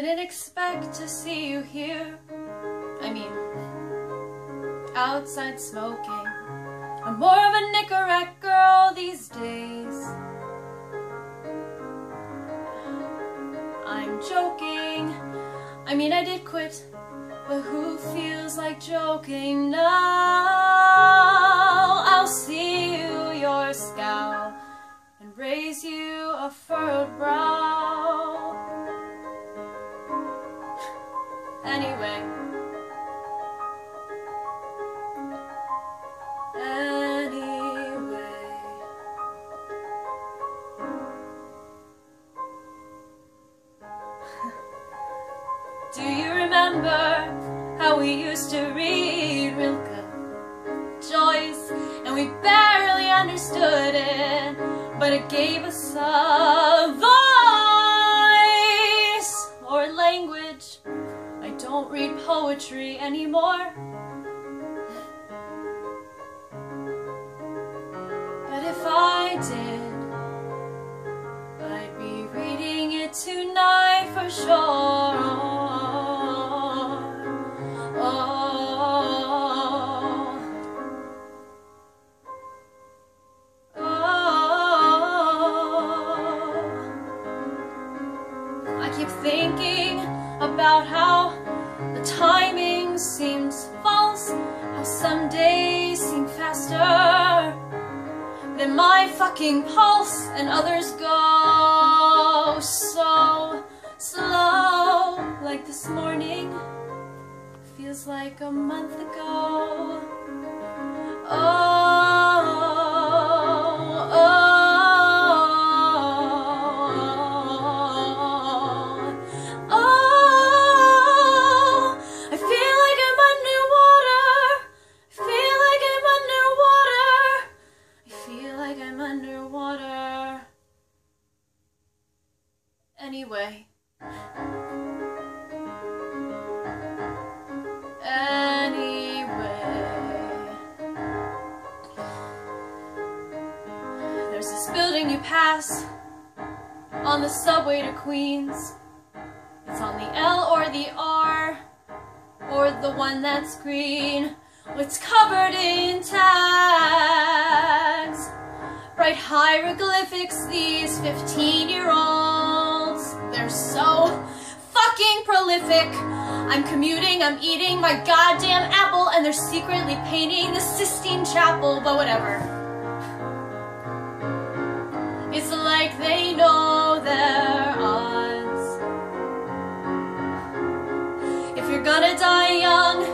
Didn't expect to see you here. I mean, outside smoking. I'm more of a Nicorette girl these days. I'm joking. I mean, I did quit, but who feels like joking now? I'll see you your scowl and raise you a furrowed brow. Anyway. Anyway. Do you remember how we used to read Rilke, Joyce, and we barely understood it, but it gave us a voice or language? I don't read poetry anymore, but if I did, I'd be reading it tonight for sure. Oh. I keep thinking about how the timing seems false, how some days seem faster than my fucking pulse, and others go so slow, like this morning feels like a month ago. Anyway. Anyway. There's this building you pass on the subway to Queens. It's on the L or the R, or the one that's green. It's covered in tags, bright hieroglyphics, these 15-year-olds. They're so fucking prolific. I'm commuting, I'm eating my goddamn apple, and they're secretly painting the Sistine Chapel, but whatever. It's like they know their odds. If you're gonna die young,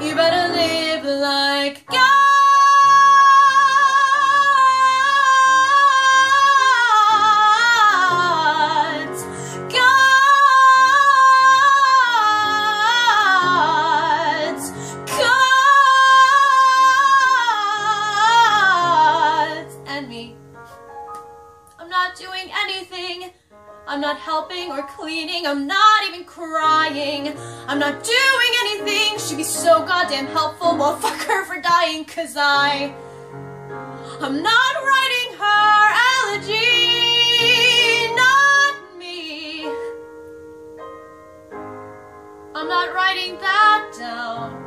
you better live like God. I'm not doing anything. I'm not helping or cleaning. I'm not even crying. I'm not doing anything. She'd be so goddamn helpful. Well, fuck her for dying, 'cause I'm not writing her elegy. Not me. I'm not writing that down.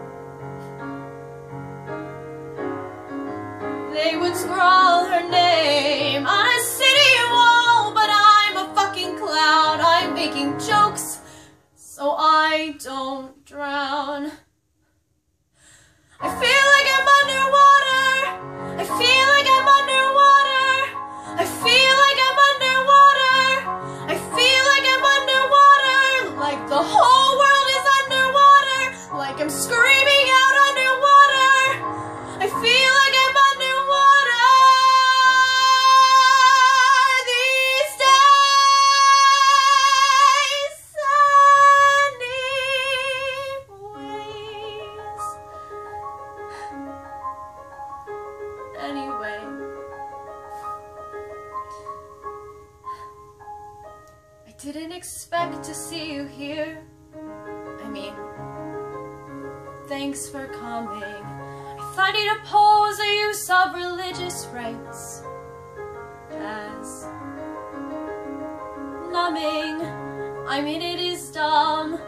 They would scrawl her name on a city wall, but I'm a fucking clown. I'm making jokes so I don't drown. I feel like I'm underwater. I feel like I'm underwater. I feel like I'm underwater. I feel like I'm underwater. Like the whole world is underwater. Like I'm screaming out underwater. I feel like I'm anyway. I didn't expect to see you here. I mean, thanks for coming. I thought you'd oppose the use of religious rites as numbing. I mean, it is dumb,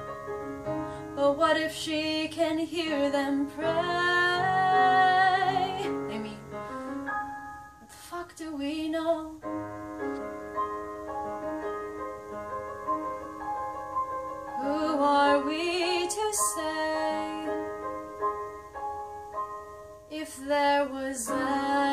but what if she can hear them pray? I mean, what the fuck do we know? Who are we to say if there was a